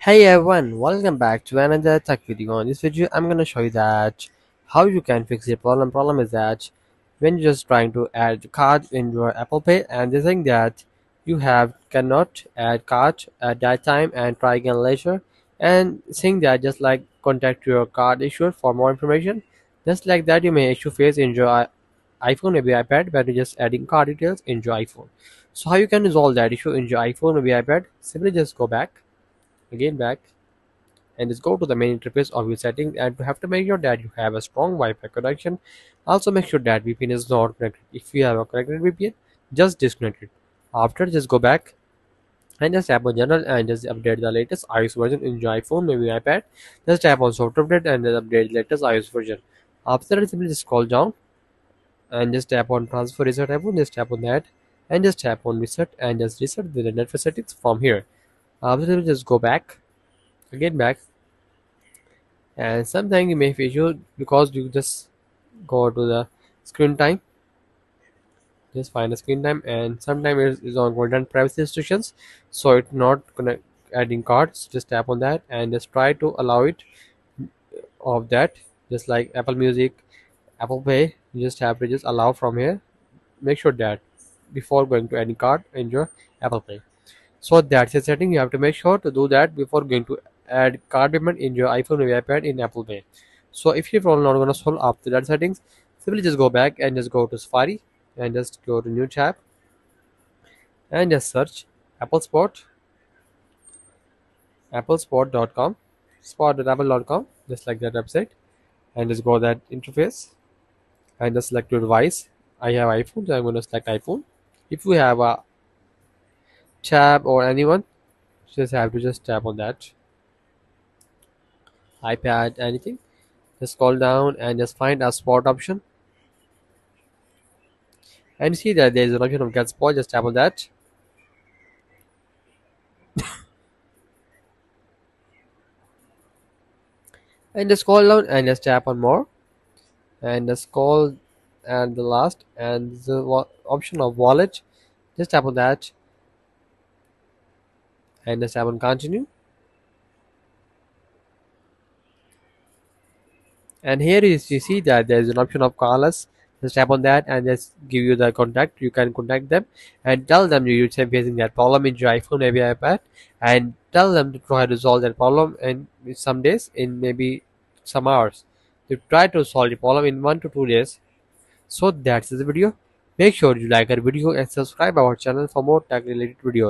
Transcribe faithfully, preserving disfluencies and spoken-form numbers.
Hey everyone, welcome back to another tech video. In this video, I'm gonna show you that how you can fix a problem. Problem is that when you're just trying to add card in your Apple Pay, and the thing that you have cannot add card at that time and try again later. And saying that just like contact your card issuer for more information. Just like that, you may issue face in your iPhone, maybe iPad, by just adding card details in your iPhone. So how you can resolve that issue in your iPhone, maybe iPad? Simply just go back. Again back and just go to the main interface of your settings, and you have to make sure that you have a strong Wi-Fi connection. Also make sure that V P N is not connected. If you have a connected V P N, just disconnect it. After, just go back and just tap on general and just update the latest iOS version in your iPhone, maybe iPad. Just tap on software update and then update the latest iOS version. After that, simply just scroll down and just tap on transfer reset iPhone, just tap on that and just tap on reset and just reset the network settings from here. After, just go back again back and sometimes you may have issue because you just go to the screen time, just find the screen time, and sometimes it is on content privacy restrictions, so it's not gonna adding cards. Just tap on that and just try to allow it of that, just like Apple Music, Apple Pay. You just have to just allow from here. Make sure that before going to any card in your Apple Pay. So that's a setting you have to make sure to do that before going to add card payment in your iPhone or iPad in Apple Pay. So if you're not going to solve after that settings, simply just go back and just go to Safari and just go to new tab and just search Apple Spot, Apple spot dot com, spot dot apple dot com, just like that website, and just go that interface and just select your device. I have iPhone, so I'm going to select iPhone. If you have a tab or anyone, just have to just tap on that iPad, anything. Just scroll down and just find a spot option, and see that there is an option of get spot. Just tap on that. And just scroll down and just tap on more, and just scroll and the last and the option of wallet. Just tap on that and just tap on continue. And here is you see that there is an option of callers. Just tap on that and just give you the contact. You can contact them and tell them you're facing that problem in your iPhone, maybe iPad, and tell them to try to solve that problem. And some days, in maybe some hours, you try to solve the problem in one to two days. So that's the video. Make sure you like our video and subscribe our channel for more tech related videos.